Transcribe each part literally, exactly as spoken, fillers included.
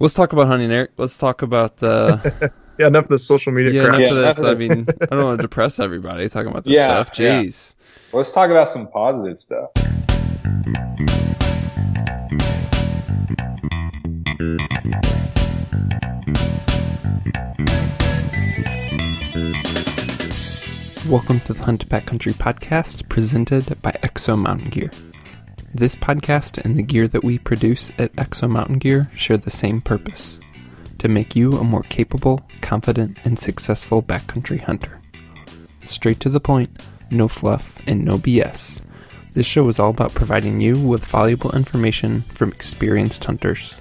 Let's talk about hunting, Eric. Let's talk about... Uh... yeah, enough of the social media yeah, crap. Yeah, enough of this. I mean, I don't want to depress everybody talking about this yeah, stuff. Jeez. Yeah. Let's talk about some positive stuff. Welcome to the Hunt Backcountry Podcast, presented by Exo Mountain Gear. This podcast and the gear that we produce at Exo Mountain Gear share the same purpose: to make you a more capable, confident, and successful backcountry hunter. Straight to the point, no fluff, and no B S. This show is all about providing you with valuable information from experienced hunters.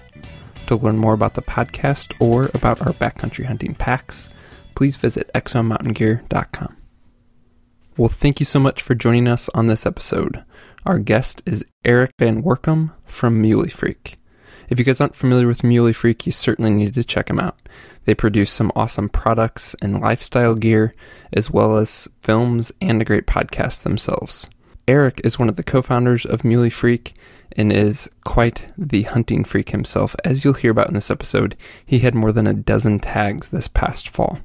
To learn more about the podcast or about our backcountry hunting packs, please visit exo mountain gear dot com. Well, thank you so much for joining us on this episode. Our guest is Erik Van Woerkom from Muley Freak. If you guys aren't familiar with Muley Freak, you certainly need to check them out. They produce some awesome products and lifestyle gear, as well as films and a great podcast themselves. Erik is one of the co-founders of Muley Freak and is quite the hunting freak himself. As you'll hear about in this episode, he had more than a dozen tags this past fall.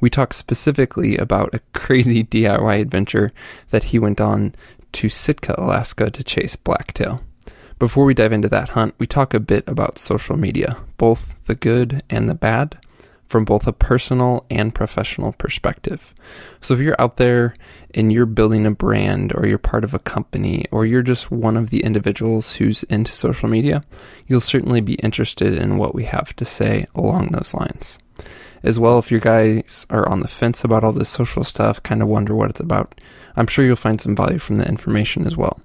We talked specifically about a crazy D I Y adventure that he went on to Sitka, Alaska to chase blacktail. Before we dive into that hunt, we talk a bit about social media, both the good and the bad, from both a personal and professional perspective. So if you're out there and you're building a brand, or you're part of a company, or you're just one of the individuals who's into social media, you'll certainly be interested in what we have to say along those lines. As well, if you guys are on the fence about all this social stuff, kind of wonder what it's about, I'm sure you'll find some value from the information as well.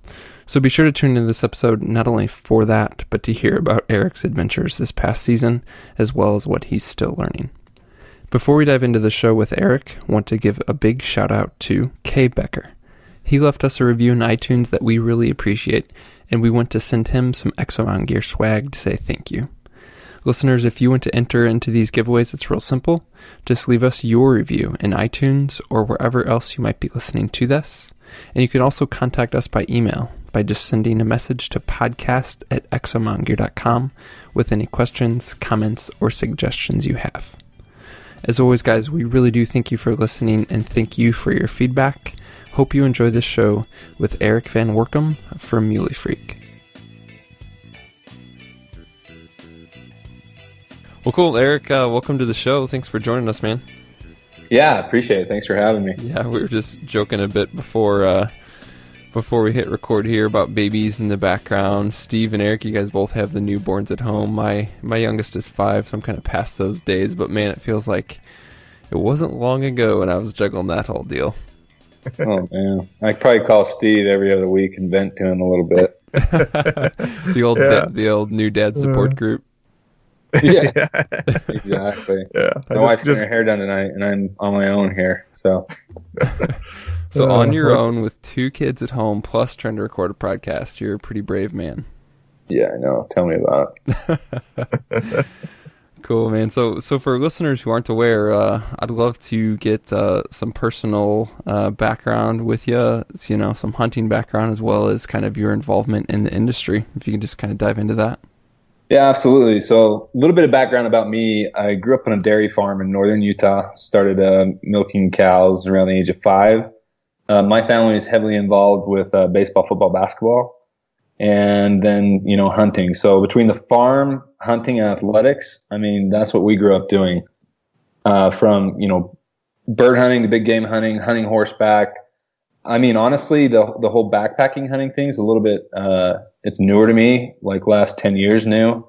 So be sure to tune into this episode not only for that, but to hear about Erik's adventures this past season, as well as what he's still learning. Before we dive into the show with Erik, I want to give a big shout out to Kay Becker. He left us a review in iTunes that we really appreciate, and we want to send him some Exo Mountain Gear swag to say thank you. Listeners, if you want to enter into these giveaways, it's real simple. Just leave us your review in iTunes or wherever else you might be listening to this. And you can also contact us by email by just sending a message to podcast at exo mountain gear dot com with any questions, comments, or suggestions you have. As always, guys, we really do thank you for listening and thank you for your feedback. Hope you enjoy this show with Erik Van Woerkom from Muley Freak. Well, cool, Erik. Uh, welcome to the show. Thanks for joining us, man. Yeah, appreciate it. Thanks for having me. Yeah, we were just joking a bit before uh, before we hit record here about babies in the background. Steve and Erik, you guys both have the newborns at home. My my youngest is five, so I'm kind of past those days. But man, it feels like it wasn't long ago when I was juggling that whole deal. Oh man, I could probably call Steve every other week and vent to him a little bit. the old, yeah. da- the old new dad support uh. group. Yeah, yeah, exactly. Yeah, I my wife's getting her hair done tonight, and I'm on my own here. So, so uh, on your own with two kids at home, plus trying to record a podcast, you're a pretty brave man. Yeah, I know. Tell me about it. Cool, man. So, so for listeners who aren't aware, uh, I'd love to get uh, some personal uh, background with you. You know, some hunting background as well as kind of your involvement in the industry. If you can just kind of dive into that. Yeah, absolutely. So a little bit of background about me. I grew up on a dairy farm in northern Utah, started uh, milking cows around the age of five. Uh, my family is heavily involved with uh, baseball, football, basketball, and then, you know, hunting. So between the farm, hunting, and athletics, I mean, that's what we grew up doing. Uh, from, you know, bird hunting to big game hunting, hunting horseback. I mean, honestly, the the whole backpacking hunting thing is a little bit, uh, it's newer to me, like last ten years new.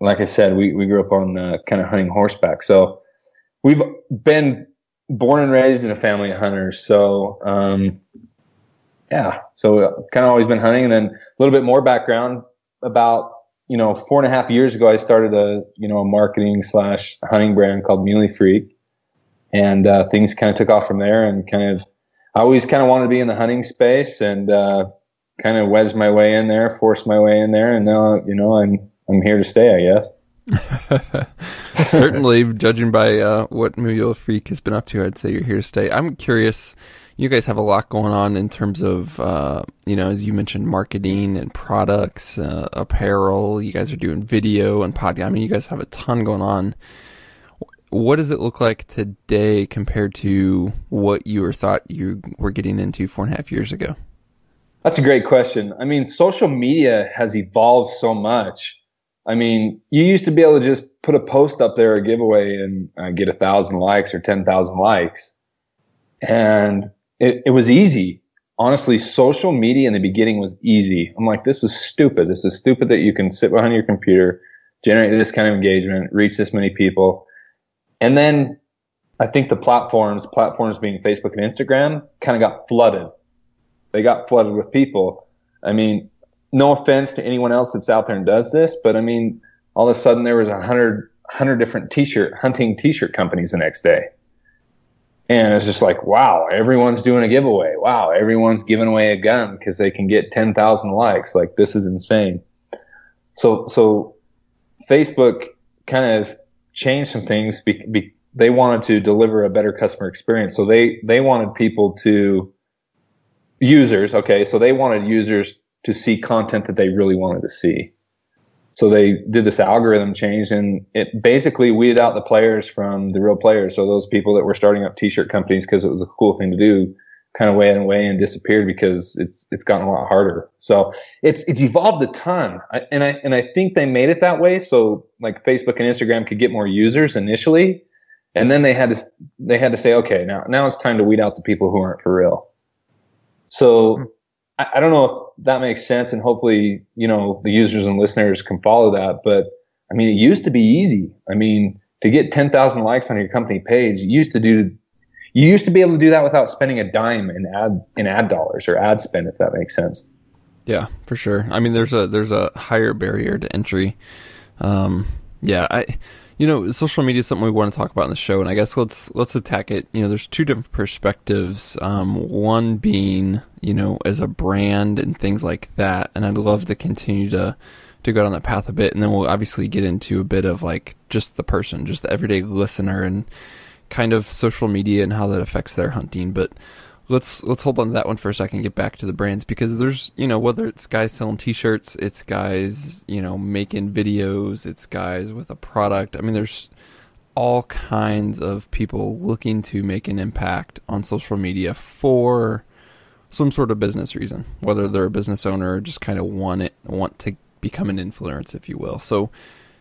Like I said, we, we grew up on uh, kind of hunting horseback. So we've been born and raised in a family of hunters. So, um, yeah, so kind of always been hunting. And then a little bit more background about, you know, four and a half years ago, I started a, you know, a marketing slash hunting brand called Muley Freak. And uh, things kind of took off from there and kind of, I always kind of wanted to be in the hunting space and uh, kind of wedged my way in there, forced my way in there, and now, you know, I'm I'm here to stay, I guess. Certainly, judging by uh, what Muley Freak has been up to, I'd say you're here to stay. I'm curious, you guys have a lot going on in terms of, uh, you know, as you mentioned, marketing and products, uh, apparel. You guys are doing video and podcast. I mean, you guys have a ton going on. What does it look like today compared to what you were thought you were getting into four and a half years ago? That's a great question. I mean, social media has evolved so much. I mean, you used to be able to just put a post up there, a giveaway, and uh, get a thousand likes or ten thousand likes. And it, it was easy. Honestly, social media in the beginning was easy. I'm like, this is stupid. This is stupid that you can sit behind your computer, generate this kind of engagement, reach this many people. And then I think the platforms, platforms being Facebook and Instagram, kind of got flooded. They got flooded with people. I mean, no offense to anyone else that's out there and does this, but I mean, all of a sudden there was a hundred, hundred different t-shirt hunting t-shirt companies the next day. And it's just like, wow, everyone's doing a giveaway. Wow. Everyone's giving away a gun because they can get ten thousand likes. Like, this is insane. So, so Facebook kind of changed some things. Be, be, they wanted to deliver a better customer experience. So they, they wanted people to, users, okay, so they wanted users to see content that they really wanted to see. So they did this algorithm change, and it basically weeded out the players from the real players. So those people that were starting up t-shirt companies because it was a cool thing to do kind of went away and disappeared because it's it's gotten a lot harder. So it's it's evolved a ton. I, and I and I think they made it that way so like Facebook and Instagram could get more users initially, and then they had to they had to say, okay, now now it's time to weed out the people who aren't for real. So I, I don't know if that makes sense, and hopefully, you know, the users and listeners can follow that. But I mean, it used to be easy. I mean, to get ten thousand likes on your company page, you used to do, you used to be able to do that without spending a dime in ad in ad dollars or ad spend, if that makes sense. Yeah, for sure. I mean, there's a there's a higher barrier to entry. Um, yeah, I. You know, social media is something we want to talk about in the show, and I guess let's let's attack it. You know, there's two different perspectives. Um, one being, you know, as a brand and things like that, and I'd love to continue to to go down that path a bit, and then we'll obviously get into a bit of like just the person, just the everyday listener, and kind of social media and how that affects their hunting. But let's let's hold on to that one for a second. Get back to the brands, because there's, you know, whether it's guys selling t-shirts, it's guys, you know, making videos, it's guys with a product. I mean, there's all kinds of people looking to make an impact on social media for some sort of business reason, whether they're a business owner or just kind of want it, want to become an influencer, if you will. So,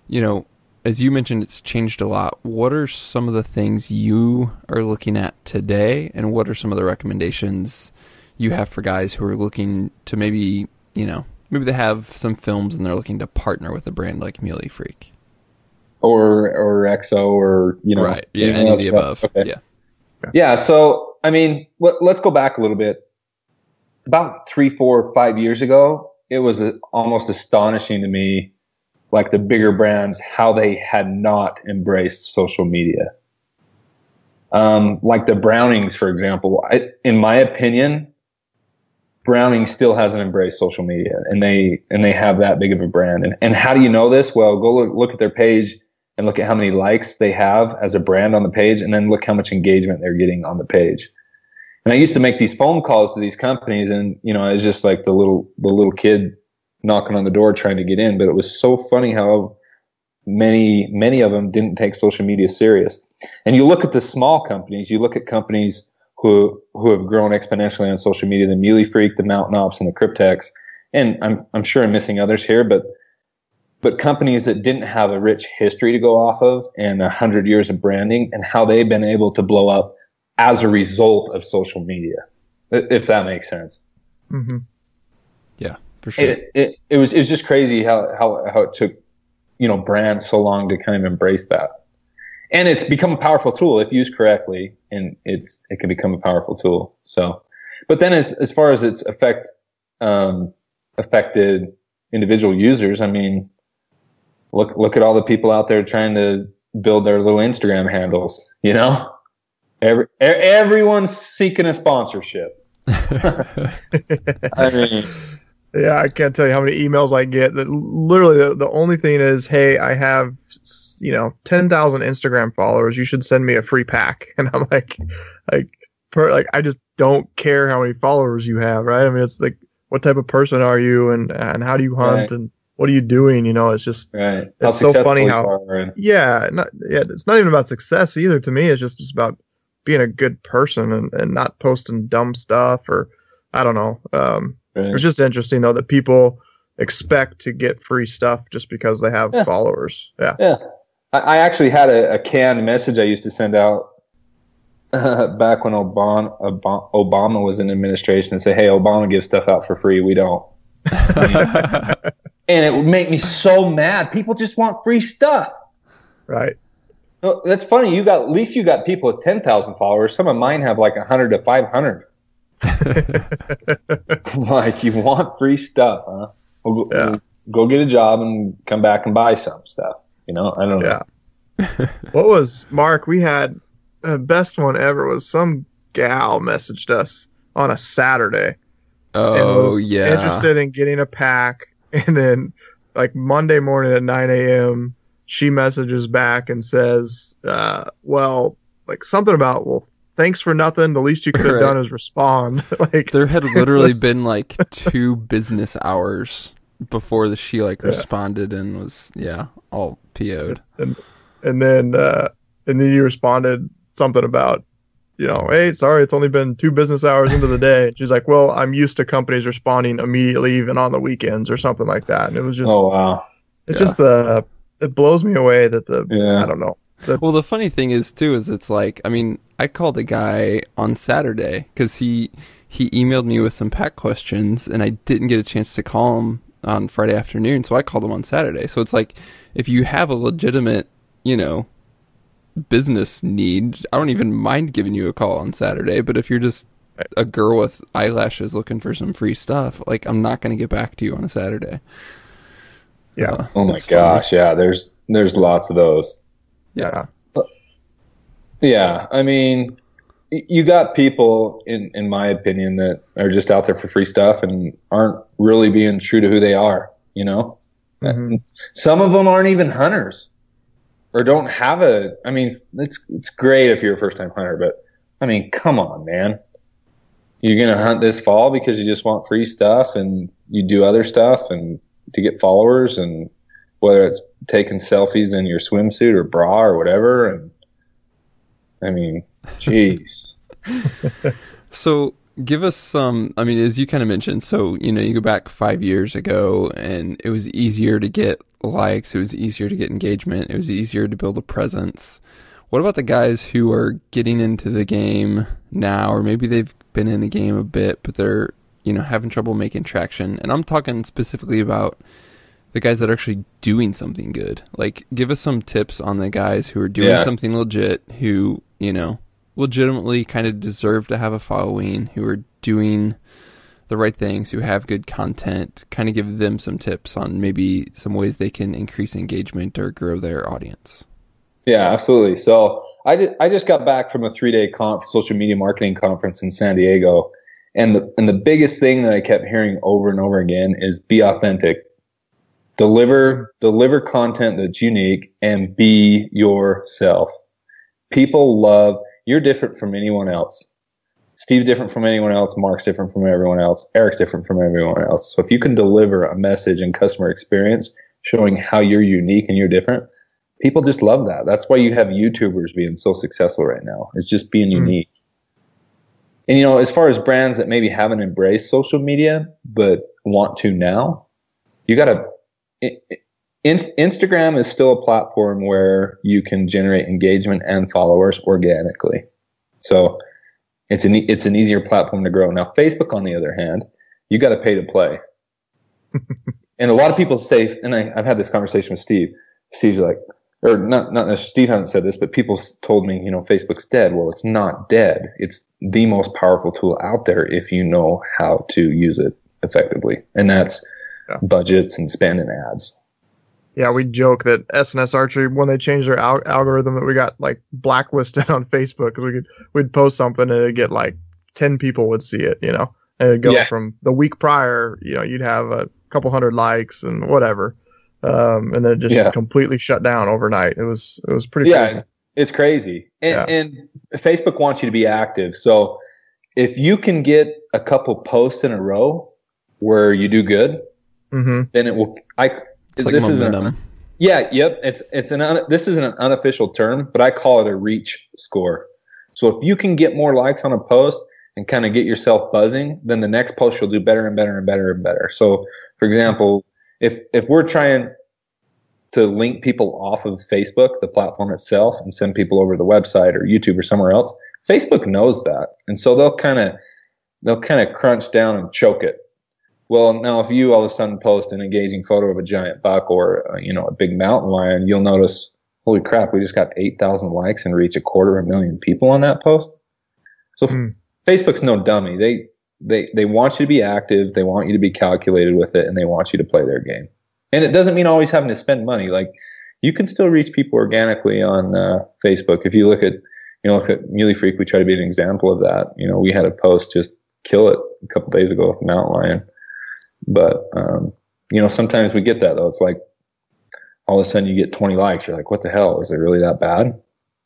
you know, as you mentioned, it's changed a lot. What are some of the things you are looking at today, and what are some of the recommendations you have for guys who are looking to maybe, you know, maybe they have some films and they're looking to partner with a brand like Muley Freak? Or or Exo, or, you know. Right, yeah, any of the above. Okay. Yeah. yeah. Yeah, so, I mean, let, let's go back a little bit. About three, four, five years ago, it was almost astonishing to me, like the bigger brands, how they had not embraced social media. Um, like the Brownings, for example, I, in my opinion, Browning still hasn't embraced social media, and they, and they have that big of a brand. And, and how do you know this? Well, go look, look at their page and look at how many likes they have as a brand on the page, and then look how much engagement they're getting on the page. And I used to make these phone calls to these companies, and, you know, it's just like the little, the little kid knocking on the door trying to get in. But it was so funny how many, many of them didn't take social media serious. And you look at the small companies, you look at companies who who have grown exponentially on social media, the Muley Freak, the Mountain Ops, and the Cryptex. And I'm I'm sure I'm missing others here, but but companies that didn't have a rich history to go off of and a hundred years of branding, and how they've been able to blow up as a result of social media, if that makes sense. Mm-hmm. Yeah. For sure. It, it it was it was just crazy how how how it took, you know, brands so long to kind of embrace that, and it's become a powerful tool if used correctly, and it's it can become a powerful tool. So, but then as as far as its effect um, affected individual users, I mean, look look at all the people out there trying to build their little Instagram handles. You know, every everyone's seeking a sponsorship. I mean. Yeah, I can't tell you how many emails I get. That literally, the, the only thing is, hey, I have, you know, ten thousand Instagram followers. You should send me a free pack. And I'm like, like, per, like I just don't care how many followers you have, right? I mean, it's like, what type of person are you, and and how do you hunt, right. and what are you doing? You know, it's just right. it's so funny how yeah, not, yeah, it's not even about success either to me. It's just just about being a good person and, and not posting dumb stuff, or I don't know. Um, right. It's just interesting though that people expect to get free stuff just because they have yeah. followers. Yeah, yeah. I, I actually had a, a canned message I used to send out uh, back when Obama, Obama was in administration, and say, "Hey, Obama gives stuff out for free. We don't." I mean, and it would make me so mad. People just want free stuff. Right. Well, that's funny. You got, at least you got people with ten thousand followers. Some of mine have like a hundred to five hundred. Like, you want free stuff, huh? We'll go, yeah. we'll go get a job and come back and buy some stuff. You know, I don't know. Yeah. What was, Mark, we had the best one ever was some gal messaged us on a Saturday. Oh, and was yeah. interested in getting a pack. And then, like, Monday morning at nine a m, she messages back and says, uh, well, like, something about, well, thanks for nothing. The least you could have right. done is respond. Like, there had literally was... been, like, two business hours before the she, like, yeah. responded and was, yeah, all P O'd. And, and then uh, and then you responded something about, you know, hey, sorry, it's only been two business hours into the day. She's like, well, I'm used to companies responding immediately, even on the weekends or something like that. And it was just, oh wow, it's yeah. just the, it blows me away that the, yeah. I don't know. The, well, the funny thing is too, is it's like, I mean, I called a guy on Saturday because he he emailed me with some pack questions, and I didn't get a chance to call him on Friday afternoon, so I called him on Saturday. So it's like, if you have a legitimate, you know, business need, I don't even mind giving you a call on Saturday. But if you're just a girl with eyelashes looking for some free stuff, like, I'm not going to get back to you on a Saturday. Yeah. Uh, oh my gosh. Funny. Yeah. There's, there's lots of those. Yeah. But, yeah. I mean, you got people in, in my opinion, that are just out there for free stuff and aren't really being true to who they are, you know, mm-hmm. Some of them aren't even hunters. Or don't have a, I mean, it's it's great if you're a first-time hunter, but, I mean, come on, man. You're going to hunt this fall because you just want free stuff, and you do other stuff and to get followers, and whether it's taking selfies in your swimsuit or bra or whatever. And I mean, jeez. So give us some, I mean, as you kind of mentioned, so, you know, you go back five years ago, and it was easier to get likes, it was easier to get engagement, it was easier to build a presence. What about the guys who are getting into the game now, or maybe they've been in the game a bit, but they're, you know, having trouble making traction? And I'm talking specifically about the guys that are actually doing something good. Like, give us some tips on the guys who are doing yeah. something legit, who, you know, legitimately kind of deserve to have a following, who are doing the right things, who have good content. Kind of give them some tips on maybe some ways they can increase engagement or grow their audience. Yeah, absolutely. So I, did, I just got back from a three-day conf, social media marketing conference in San Diego. And the, and the biggest thing that I kept hearing over and over again is be authentic. Deliver, deliver content that's unique and be yourself. People love... You're different from anyone else. Steve's different from anyone else. Mark's different from everyone else. Eric's different from everyone else. So if you can deliver a message and customer experience showing how you're unique and you're different, people just love that. That's why you have YouTubers being so successful right now. It's just being mm-hmm. unique. And, you know, as far as brands that maybe haven't embraced social media but want to now, you got to Instagram is still a platform where you can generate engagement and followers organically. So it's an, it's an easier platform to grow. Now, Facebook, on the other hand, you got to pay to play. And a lot of people say, and I, I've had this conversation with Steve. Steve's like, or not, not Steve hasn't said this, but people told me, you know, Facebook's dead. Well, it's not dead. It's the most powerful tool out there if you know how to use it effectively. And that's yeah. budgets and spend and ads. Yeah, we joke that S N S Archery, when they changed their al- algorithm, that we got like blacklisted on Facebook because we could we'd post something and it'd get like ten people would see it, you know, and it'd go yeah. from the week prior, you know, you'd have a couple hundred likes and whatever, um, and then it just yeah. completely shut down overnight. It was it was pretty yeah, crazy. It's crazy, and, yeah. and Facebook wants you to be active, so if you can get a couple posts in a row where you do good, mm-hmm. then it will. I it's this like is an, yeah, yep. It's it's an un, this is an unofficial term, but I call it a reach score. So if you can get more likes on a post and kind of get yourself buzzing, then the next post you'll do better and better and better and better. So for example, if if we're trying to link people off of Facebook, the platform itself, and send people over to the website or YouTube or somewhere else, Facebook knows that, and so they'll kind of they'll kind of crunch down and choke it. Well, now if you all of a sudden post an engaging photo of a giant buck or uh, you know, a big mountain lion, you'll notice, holy crap, we just got eight thousand likes and reach a quarter of a million people on that post. So mm. Facebook's no dummy. They they they want you to be active. They want you to be calculated with it, and they want you to play their game. And it doesn't mean always having to spend money. Like, you can still reach people organically on uh, Facebook. If you look at You know, look at Muley Freak, we try to be an example of that. You know, we had a post just kill it a couple days ago with mountain lion. But, um, you know, sometimes we get that, though. It's like all of a sudden you get twenty likes. You're like, what the hell? Is it really that bad?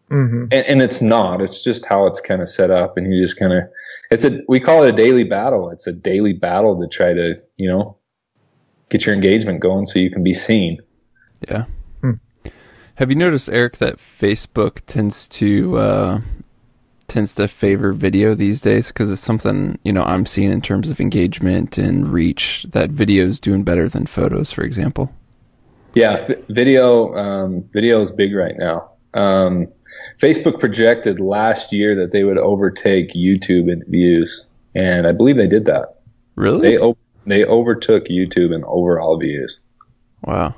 Mm-hmm. And, and it's not. It's just how it's kind of set up. And you just kind of – it's a we call it a daily battle. It's a daily battle to try to, you know, get your engagement going so you can be seen. Yeah. Have you noticed, Eric, that Facebook tends to uh, tends to favor video these days? Because it's something, you know, I'm seeing in terms of engagement and reach, that video is doing better than photos, for example. Yeah, video um, video is big right now. Um, Facebook projected last year that they would overtake YouTube in views, and I believe they did that. Really? They o- they overtook YouTube in overall views. Wow.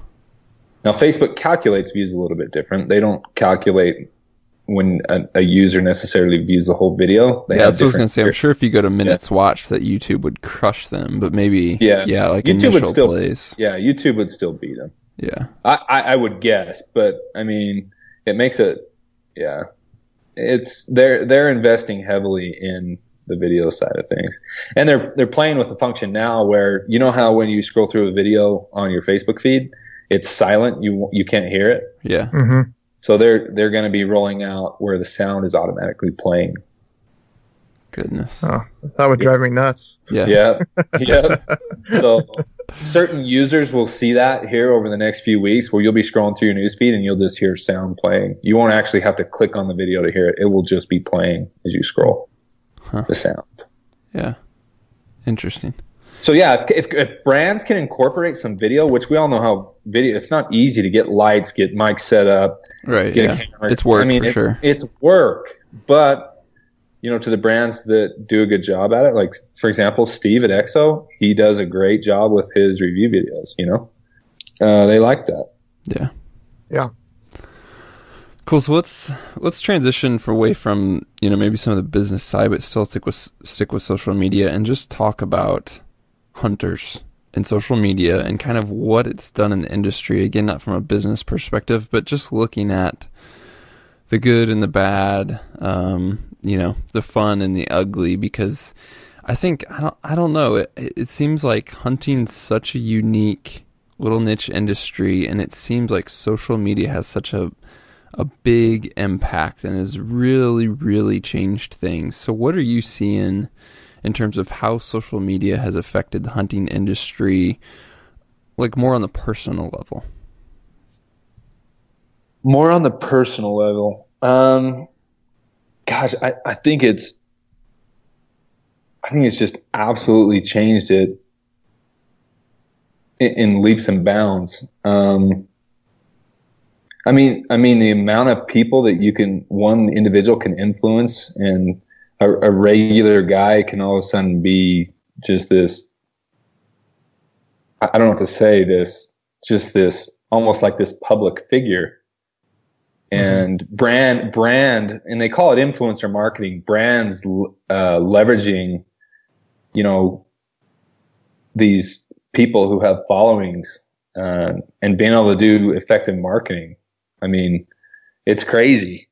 Now, Facebook calculates views a little bit different. They don't calculate when a, a user necessarily views the whole video. They yeah, that's what I was going to say. I'm sure if you go to minutes yeah. watched that YouTube would crush them, but maybe, yeah, yeah like YouTube initial would still, plays. Yeah, YouTube would still beat them. Yeah. I, I, I would guess, but, I mean, it makes it, yeah. It's they're they're investing heavily in the video side of things. And they're they're playing with a function now where, you know how when you scroll through a video on your Facebook feed, it's silent. You you can't hear it. Yeah. Mm-hmm. So they're they're going to be rolling out where the sound is automatically playing. Goodness. Oh, that would drive me nuts. Yeah. Yeah. yeah. So certain users will see that here over the next few weeks, where you'll be scrolling through your newsfeed and you'll just hear sound playing. You won't actually have to click on the video to hear it. It will just be playing as you scroll. Huh. The sound. Yeah. Interesting. So yeah, if, if brands can incorporate some video, which we all know how video, it's not easy to get lights, get mics set up, right? Get yeah. a camera. It's work. I mean, for it's, sure. it's work, but you know, to the brands that do a good job at it, like for example, Steve at Exo, he does a great job with his review videos. You know, uh, they like that. Yeah. Yeah. Cool. So let's let's transition for away from, you know, maybe some of the business side, but still stick with stick with social media and just talk about hunters and social media and kind of what it's done in the industry. Again, not from a business perspective, but just looking at the good and the bad, um, you know, the fun and the ugly, because I think, I don't, I don't know, it, it seems like hunting's such a unique little niche industry, and it seems like social media has such a, a big impact and has really, really changed things. So what are you seeing in terms of how social media has affected the hunting industry, like more on the personal level? More on the personal level. Um, gosh, I, I think it's, I think it's just absolutely changed it in, in leaps and bounds. Um, I mean, I mean the amount of people that you can, one individual can influence, and A, a regular guy can all of a sudden be just this, I don't know what to say, this, just this, almost like this public figure. Mm-hmm. And brand, brand, and they call it influencer marketing, brands uh, leveraging, you know, these people who have followings uh, and being able to do effective marketing. I mean, it's crazy.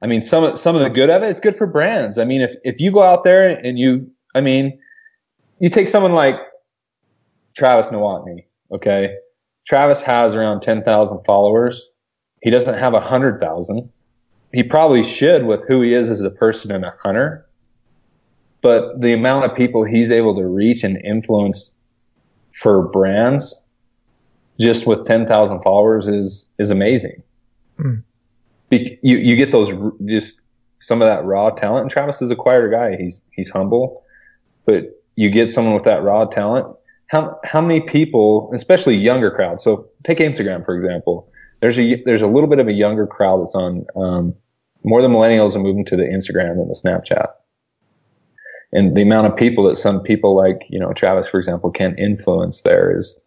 I mean, some some of the good of it, it's good for brands. I mean, if if you go out there and you, I mean, you take someone like Travis Nowotny, okay? Travis has around ten thousand followers. He doesn't have one hundred thousand. He probably should with who he is as a person and a hunter. but the amount of people he's able to reach and influence for brands just with ten thousand followers is, is amazing. Mm. Be- you, you get those, r- just some of that raw talent. And Travis is a quieter guy. He's, he's humble, but you get someone with that raw talent. How, how many people, especially younger crowd? So take Instagram, for example. There's a, there's a little bit of a younger crowd that's on, um, more than millennials are moving to the Instagram than the Snapchat. And the amount of people that some people like, you know, Travis, for example, can influence there is,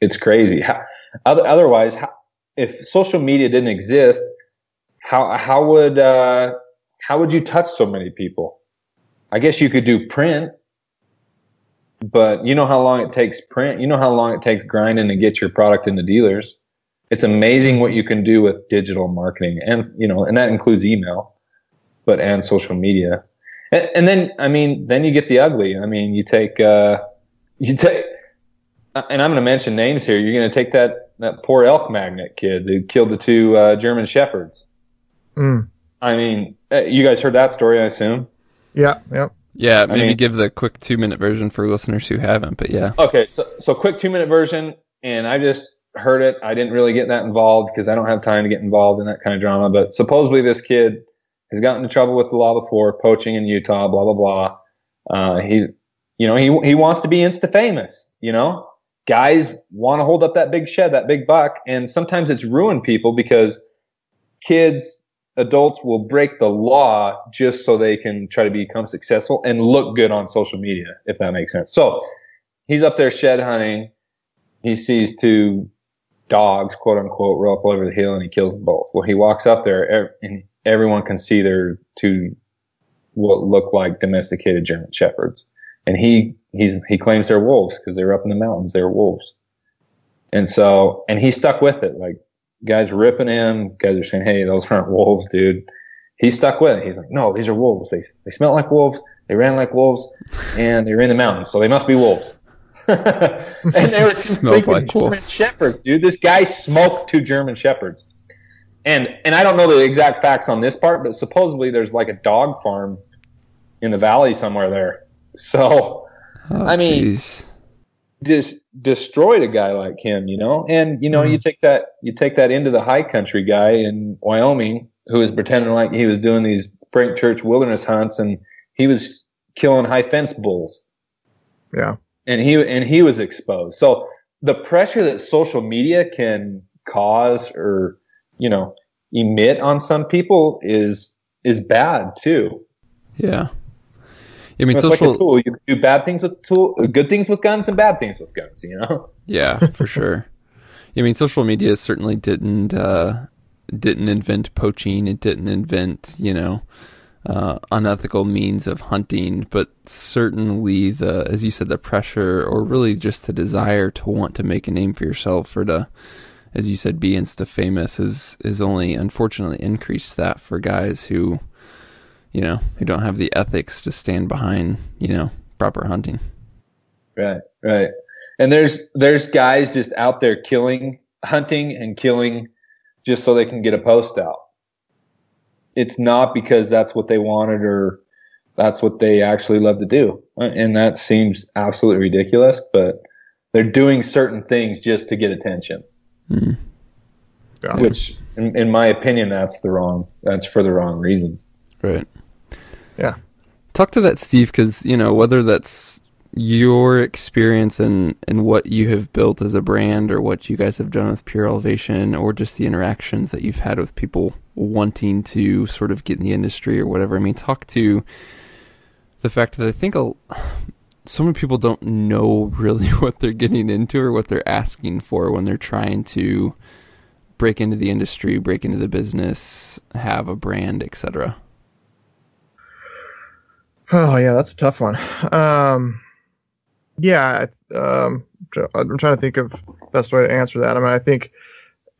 it's crazy. How, otherwise, how, if social media didn't exist, how, how would, uh, how would you touch so many people? I guess you could do print, but you know how long it takes print. You know how long it takes grinding to get your product into dealers. It's amazing what you can do with digital marketing, and, you know, and that includes email, but, and social media. And, and then, I mean, then you get the ugly. I mean, you take, uh, you take, and I'm going to mention names here. You're going to take that, that poor elk magnet kid who killed the two, uh, German shepherds. Mm. I mean, you guys heard that story, I assume. Yeah. Yeah. Yeah. Maybe I mean, give the quick two minute version for listeners who haven't, but yeah. Okay. So, so quick two minute version. And I just heard it. I didn't really get that involved because I don't have time to get involved in that kind of drama. But supposedly this kid has gotten into trouble with the law before, poaching in Utah, blah, blah, blah. Uh, he, you know, he, he wants to be insta famous, you know, guys want to hold up that big shed, that big buck. And sometimes it's ruined people because kids, adults will break the law just so they can try to become successful and look good on social media, if that makes sense. So he's up there shed hunting. He sees two dogs, quote unquote, roll up over the hill and he kills them both. Well, he walks up there and everyone can see their two what look like domesticated German shepherds. And he, he's, he claims they're wolves because they were up in the mountains. They were wolves. And so, and he stuck with it. Like, guys ripping him. Guys are saying, "Hey, those aren't wolves, dude." He stuck with it. He's like, "No, these are wolves. They they smell like wolves. They ran like wolves, and they were in the mountains, so they must be wolves." And they were smelled like German wolves. Shepherds, dude. This guy smoked two German shepherds, and and I don't know the exact facts on this part, but supposedly there's like a dog farm in the valley somewhere there. So, oh, I mean, geez. Just destroyed a guy like him, you know, and, you know, mm. you take that, you take that into the high country guy in Wyoming who was pretending like he was doing these Frank Church wilderness hunts and he was killing high fence bulls. Yeah. And he, and he was exposed. So the pressure that social media can cause or, you know, emit on some people is, is bad too. Yeah. I mean, so it's social... like a tool. You do bad things with tool, good things with guns, and bad things with guns. You know. Yeah, for sure. I mean, social media certainly didn't uh, didn't invent poaching. It didn't invent, you know, uh, unethical means of hunting. But certainly, the as you said, the pressure, or really just the desire to want to make a name for yourself, or to, as you said, be insta famous, is is only unfortunately increased that for guys who, you know, who don't have the ethics to stand behind, you know, proper hunting. Right, right. And there's there's guys just out there killing, hunting and killing just so they can get a post out. It's not because that's what they wanted or that's what they actually love to do. And that seems absolutely ridiculous, but they're doing certain things just to get attention. Mm. Yeah. Which, in, in my opinion, that's the wrong, that's for the wrong reasons. Right. Yeah. Talk to that, Steve, because, you know, whether that's your experience and, and what you have built as a brand or what you guys have done with Pure Elevation or just the interactions that you've had with people wanting to sort of get in the industry or whatever. I mean, talk to the fact that I think a, so many people don't know really what they're getting into or what they're asking for when they're trying to break into the industry, break into the business, have a brand, et cetera. Oh yeah, that's a tough one. Um, yeah, um, I'm trying to think of the best way to answer that. I mean, I think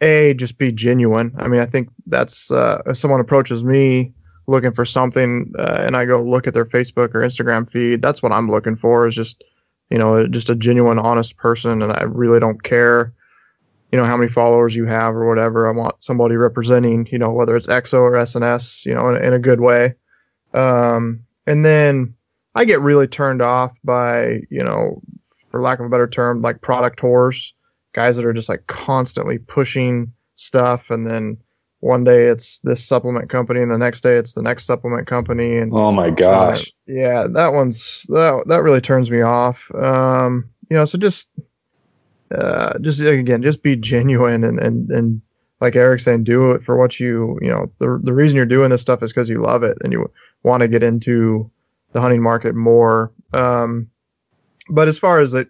a just be genuine. I mean, I think that's uh, if someone approaches me looking for something uh, and I go look at their Facebook or Instagram feed, that's what I'm looking for is just, you know, just a genuine, honest person. And I really don't care, you know, how many followers you have or whatever. I want somebody representing, you know, whether it's Exo or S N S, you know, in, in a good way. Um, And then I get really turned off by, you know, for lack of a better term, like product whores, guys that are just like constantly pushing stuff. And then one day it's this supplement company and the next day it's the next supplement company. And oh my gosh. Uh, yeah. That one's, that, that really turns me off. Um, you know, so just, uh, just again, just be genuine and, and, and like Eric's saying, do it for what you, you know, the, the reason you're doing this stuff is because you love it and you want to get into the hunting market more. Um, but as far as that,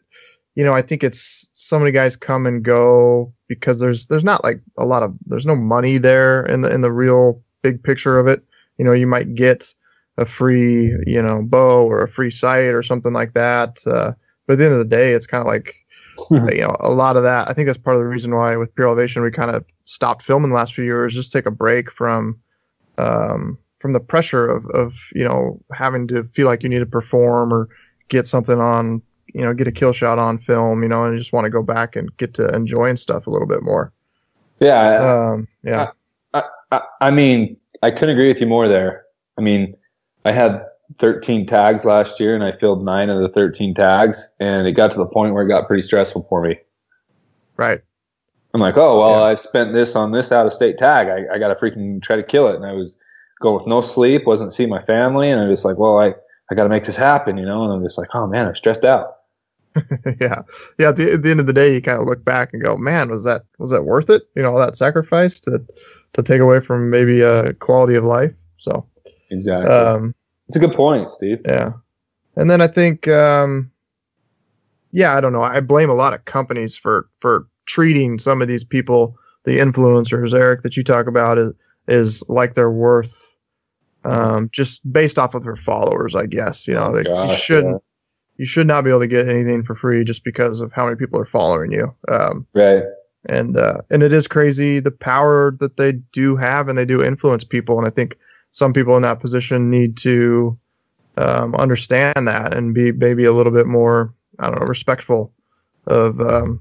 you know, I think it's so many guys come and go because there's, there's not like a lot of, there's no money there in the, in the real big picture of it. You know, you might get a free, you know, bow or a free sight or something like that. Uh, but at the end of the day, it's kind of like, you know, a lot of that. I think that's part of the reason why with Pure Elevation, we kind of stopped filming the last few years, just take a break from, um, from the pressure of, of, you know, having to feel like you need to perform or get something on, you know, get a kill shot on film, you know, and just want to go back and get to enjoying stuff a little bit more. Yeah. Um, yeah. I, I, I mean, I couldn't agree with you more there. I mean, I had thirteen tags last year and I filled nine of the thirteen tags, and it got to the point where it got pretty stressful for me. Right. I'm like, oh, well, yeah. I've spent this on this out of state tag. I, I got to freaking try to kill it. And I was going with no sleep, wasn't seeing my family. And I'm just like, well, I, I got to make this happen, you know? And I'm just like, oh man, I'm stressed out. yeah. Yeah. At the, at the end of the day, you kind of look back and go, man, was that, was that worth it? You know, all that sacrifice to, to take away from maybe a quality of life. So exactly. Um, it's a good point, Steve. Yeah. And then I think, um, yeah, I don't know. I blame a lot of companies for, for treating some of these people, the influencers, Eric, that you talk about is, is like they're worth, um, just based off of their followers, I guess, you know, they, Gosh, you shouldn't, yeah. You should not be able to get anything for free just because of how many people are following you. Um, right. And, uh, and it is crazy the power that they do have, and they do influence people. And I think some people in that position need to, um, understand that and be maybe a little bit more, I don't know, respectful of, um,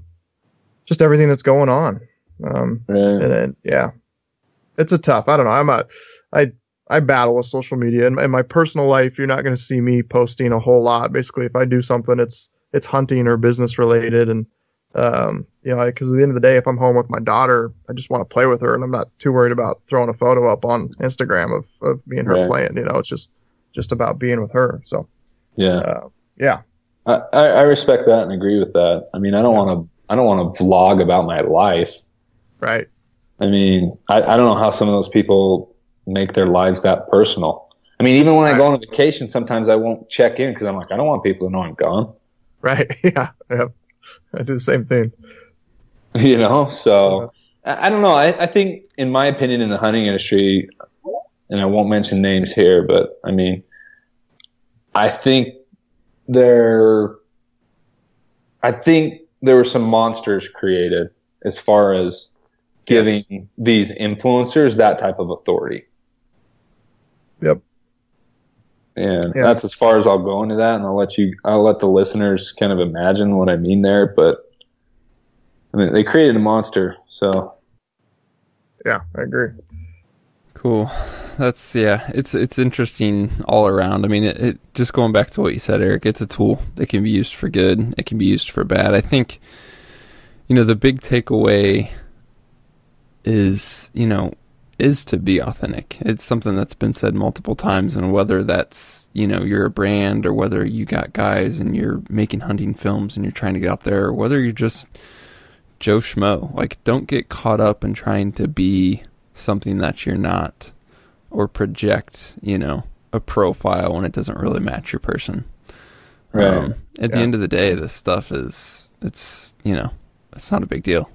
just everything that's going on. Um, right. and, and yeah, it's a tough, I don't know. I'm a, I, I battle with social media. In, in my personal life, you're not going to see me posting a whole lot. Basically, if I do something, it's it's hunting or business related, and um, you know, because at the end of the day, if I'm home with my daughter, I just want to play with her, and I'm not too worried about throwing a photo up on Instagram of, of me and her right. playing. You know, it's just just about being with her. So yeah, uh, yeah, I, I respect that and agree with that. I mean, I don't yeah. want to I don't want to vlog about my life, right? I mean, I, I don't know how some of those people make their lives that personal. I mean, even when right. I go on a vacation, sometimes I won't check in because I'm like, I don't want people to know I'm gone. Right. Yeah. yeah. I do the same thing. You know, so yeah. I, I don't know. I, I think, in my opinion, in the hunting industry, and I won't mention names here, but I mean, I think there, I think there were some monsters created as far as giving yes. these influencers that type of authority. Yep. And yeah. that's as far as I'll go into that, and I'll let you, I'll let the listeners kind of imagine what I mean there, but I mean, they created a monster, so. Yeah, I agree. Cool. That's, yeah, it's, it's interesting all around. I mean, it, it just going back to what you said, Eric, it's a tool that can be used for good. It can be used for bad. I think, you know, the big takeaway is, you know, is to be authentic. It's something that's been said multiple times, and whether that's, you know, you're a brand or whether you got guys and you're making hunting films and you're trying to get out there, or whether you're just Joe Schmo, like, don't get caught up in trying to be something that you're not, or project, you know, a profile when it doesn't really match your person. Right. Um, at yeah. the end of the day, this stuff is, it's, you know, it's not a big deal.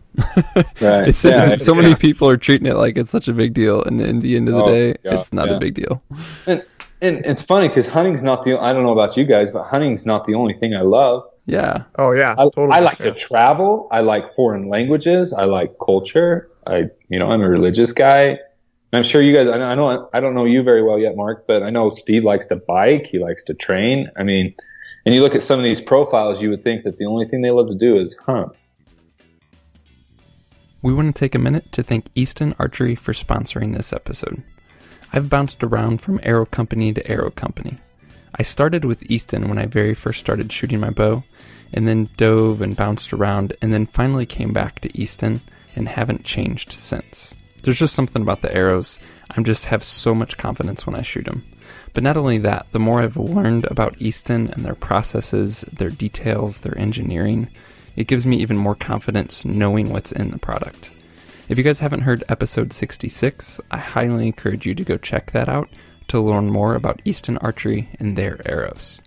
right. It's, yeah, so many yeah. people are treating it like it's such a big deal, and in the end of the oh, day, yeah, it's not yeah. a big deal. And, and it's funny because hunting's not the. I don't know about you guys, but hunting's not the only thing I love. Yeah. Oh yeah. I, totally. I like yeah. to travel. I like foreign languages. I like culture. I, you know, I'm a religious guy. I'm sure you guys. I know. I, know, I don't know you very well yet, Mark, but I know Steve likes to bike. He likes to train. I mean, and you look at some of these profiles, you would think that the only thing they love to do is hunt. We want to take a minute to thank Easton Archery for sponsoring this episode. I've bounced around from arrow company to arrow company. I started with Easton when I very first started shooting my bow, and then dove and bounced around, and then finally came back to Easton and haven't changed since. There's just something about the arrows. I just have so much confidence when I shoot them. But not only that, the more I've learned about Easton and their processes, their details, their engineering, it gives me even more confidence knowing what's in the product. If you guys haven't heard episode sixty-six, I highly encourage you to go check that out to learn more about Easton Archery and their arrows.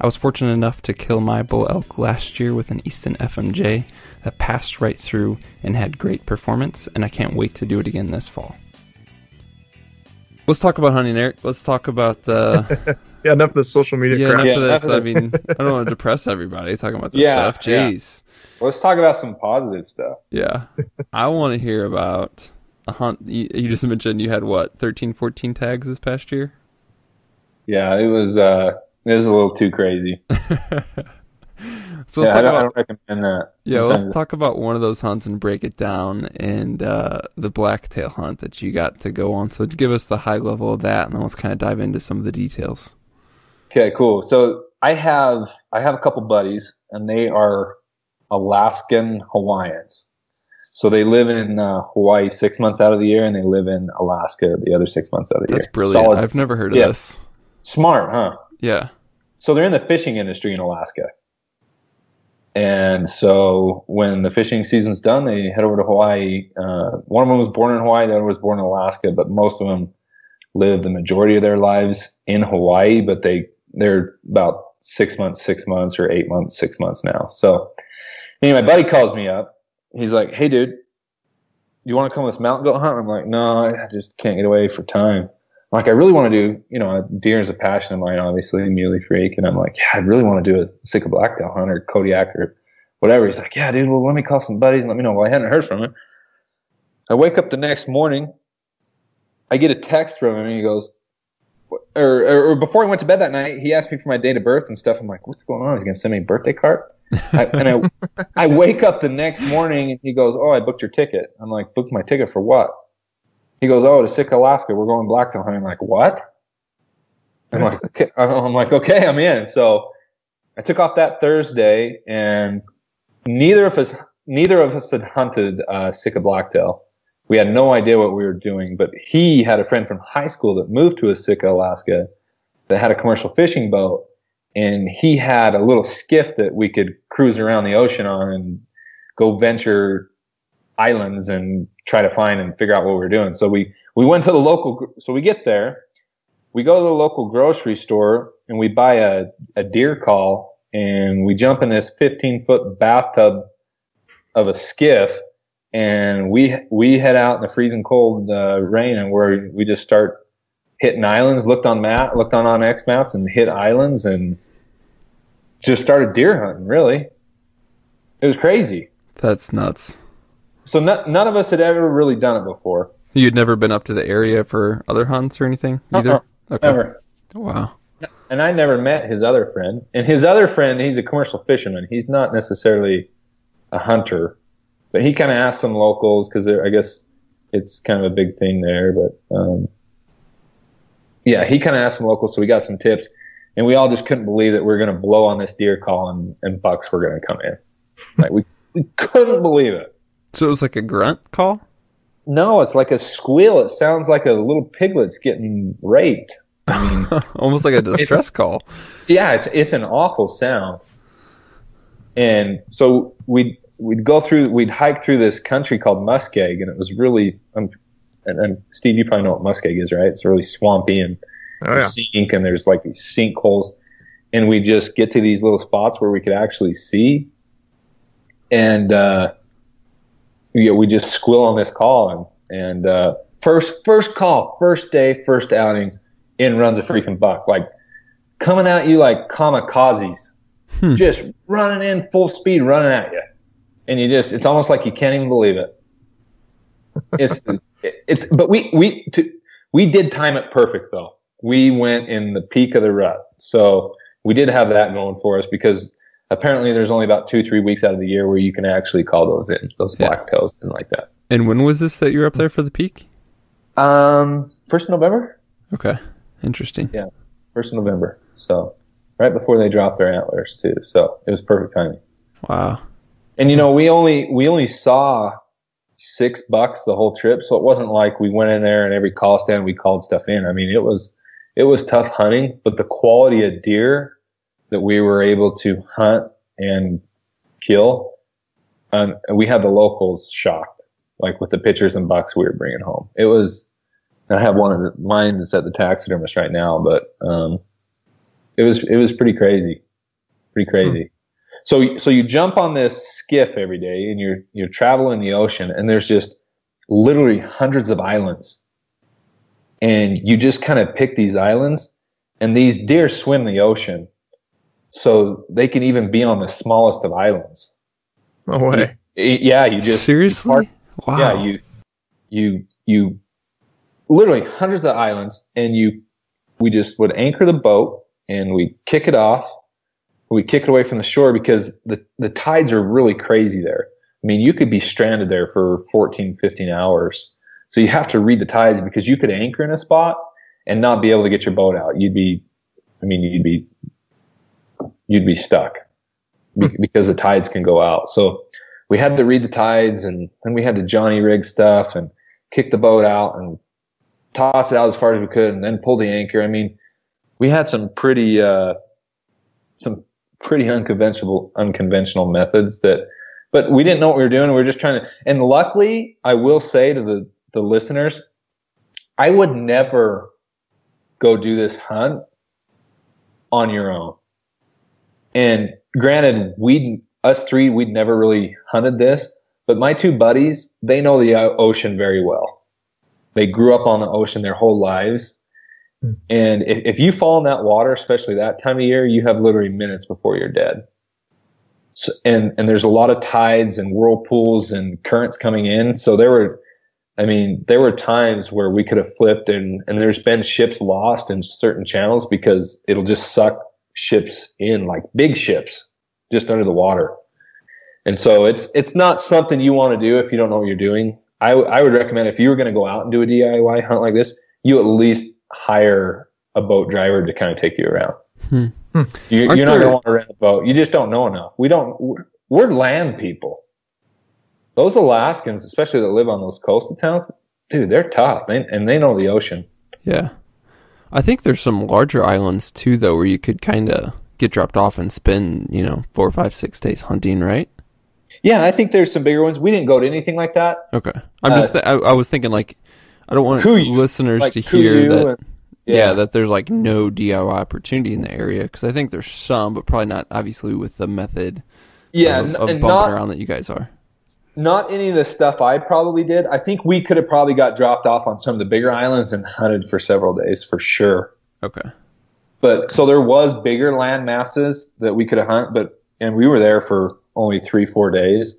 I was fortunate enough to kill my bull elk last year with an Easton F M J that passed right through and had great performance, and I can't wait to do it again this fall. Let's talk about hunting, Eric. Let's talk about the... yeah, enough of the social media yeah, crap. Yeah, enough of this. I mean, I don't want to depress everybody talking about this yeah, stuff. Jeez. Yeah. Let's talk about some positive stuff. Yeah. I want to hear about a hunt. You, you just mentioned you had, what, thirteen, fourteen tags this past year? Yeah, it was... Uh... It was a little too crazy. so yeah, let's talk I, don't, about, I don't recommend that. Yeah, let's talk about one of those hunts and break it down, and uh, the blacktail hunt that you got to go on. So give us the high level of that, and then let's kind of dive into some of the details. Okay, cool. So I have I have a couple buddies, and they are Alaskan Hawaiians. So they live in uh, Hawaii six months out of the year, and they live in Alaska the other six months out of the That's year. That's brilliant. Solid. I've never heard of yeah. this. Smart, huh? Yeah. So they're in the fishing industry in Alaska. And so when the fishing season's done, they head over to Hawaii. Uh, one of them was born in Hawaii, the other was born in Alaska, but most of them live the majority of their lives in Hawaii, but they, they're about six months, six months, or eight months, six months now. So anyway, my buddy calls me up. He's like, hey, dude, you want to come with us mountain goat hunt? I'm like, no, I just can't get away for time. Like, I really want to do, you know, deer is a passion of mine, obviously, Muley Freak. And I'm like, yeah, I really want to do a Sitka Blacktail hunt or Kodiak or whatever. He's like, yeah, dude, well, let me call some buddies and let me know. Well, I hadn't heard from him. I wake up the next morning. I get a text from him, and he goes, or, or, or before I went to bed that night, he asked me for my date of birth and stuff. I'm like, what's going on? He's going to send me a birthday card? I, and I, I wake up the next morning, and he goes, oh, I booked your ticket. I'm like, booked my ticket for what? He goes, oh, to Sitka, Alaska. We're going blacktail hunting. I'm like, what? I'm like, okay. I'm like, okay, I'm in. So I took off that Thursday, and neither of us, neither of us had hunted uh, Sitka blacktail. We had no idea what we were doing. But he had a friend from high school that moved to Sitka, Alaska, that had a commercial fishing boat, and he had a little skiff that we could cruise around the ocean on and go venture islands and try to find and figure out what we're doing. So we, we went to the local, so we get there, we go to the local grocery store, and we buy a, a deer call, and we jump in this fifteen foot bathtub of a skiff, and we, we head out in the freezing cold uh, rain, and where we just start hitting islands, looked on map, looked on OnX maps and hit islands, and just started deer hunting. Really. It was crazy. That's nuts. So no, none of us had ever really done it before. You'd never been up to the area for other hunts or anything either? Uh-uh, okay. Never. Wow. And I never met his other friend. And his other friend, he's a commercial fisherman. He's not necessarily a hunter. But he kind of asked some locals, because I guess it's kind of a big thing there. But, um, yeah, he kind of asked some locals, so we got some tips. And we all just couldn't believe that we were going to blow on this deer call, and, and bucks were going to come in. Like, we, we couldn't believe it. So it was like a grunt call? No, it's like a squeal. It sounds like a little piglet's getting raped. I mean, almost like a distress call. Yeah, it's it's an awful sound. And so we'd we'd go through, we'd hike through this country called muskeg, and it was really. Um, and, and Steve, you probably know what muskeg is, right? It's really swampy and oh, yeah. sink, and there's like these sinkholes, and we just get to these little spots where we could actually see, and. uh Yeah, we just squill on this call, and, and uh, first first call, first day, first outing, in runs a freaking buck. Like, coming at you like kamikazes. Hmm. Just running in, full speed, running at you. And you just, it's almost like you can't even believe it. It's, it, it's but we, we, to, we did time it perfect, though. We went in the peak of the rut. So we did have that going for us, because apparently there's only about two, three weeks out of the year where you can actually call those in, those yeah. blacktails and like that. And when was this that you were up there for the peak? Um, first of November. Okay. Interesting. Yeah. First of November. So right before they dropped their antlers too. So it was perfect timing. Wow. And you know, we only, we only saw six bucks the whole trip. So it wasn't like we went in there and every call stand we called stuff in. I mean, it was, it was tough hunting, but the quality of deer that we were able to hunt and kill, um, we had the locals shocked, like with the pictures and bucks we were bringing home. It was, I have one of the, mine that's at the taxidermist right now, but, um, it was, it was pretty crazy, pretty crazy. Hmm. So, so you jump on this skiff every day and you're, you're traveling the ocean and there's just literally hundreds of islands and you just kind of pick these islands and these deer swim the ocean. So they can even be on the smallest of islands. No way. You, yeah. You just, seriously? You park, wow. Yeah. You, you, you literally hundreds of islands and you, we just would anchor the boat and we kick it off. We kick it away from the shore because the, the tides are really crazy there. I mean, you could be stranded there for fourteen, fifteen hours. So you have to read the tides because you could anchor in a spot and not be able to get your boat out. You'd be, I mean, you'd be, you'd be stuck be- because the tides can go out. So we had to read the tides and then we had to Johnny rig stuff and kick the boat out and toss it out as far as we could and then pull the anchor. I mean, we had some pretty, uh, some, pretty unconventional, unconventional methods that, but we didn't know what we were doing. We were just trying to, and luckily I will say to the, the listeners, I would never go do this hunt on your own. And granted, we, us three, we'd never really hunted this, but my two buddies, they know the ocean very well. They grew up on the ocean their whole lives. And if, if you fall in that water, especially that time of year, you have literally minutes before you're dead. So, and, and there's a lot of tides and whirlpools and currents coming in. So there were, I mean, there were times where we could have flipped and, and there's been ships lost in certain channels because it'll just suck ships in, like big ships just under the water. And so it's, it's not something you want to do if you don't know what you're doing. I, I would recommend if you were going to go out and do a D I Y hunt like this, you at least hire a boat driver to kind of take you around. Hmm. You, you're not going to want to rent a boat. You just don't know enough. We don't, we're, we're land people. Those Alaskans, especially that live on those coastal towns, dude, they're tough, man, and they know the ocean. Yeah. I think there's some larger islands too, though, where you could kind of get dropped off and spend, you know, four, five, six days hunting, right? Yeah, I think there's some bigger ones. We didn't go to anything like that. Okay. I'm uh, just, th- I, I was thinking like, I don't want Kuyu, listeners like to hear Kuyu that, and, yeah. yeah, that there's like no D I Y opportunity in the area because I think there's some, but probably not obviously with the method yeah, of, of bumping not, around that you guys are. Not any of the stuff I probably did. I think we could have probably got dropped off on some of the bigger islands and hunted for several days for sure. Okay. But so there was bigger land masses that we could have hunted, but and we were there for only three, four days.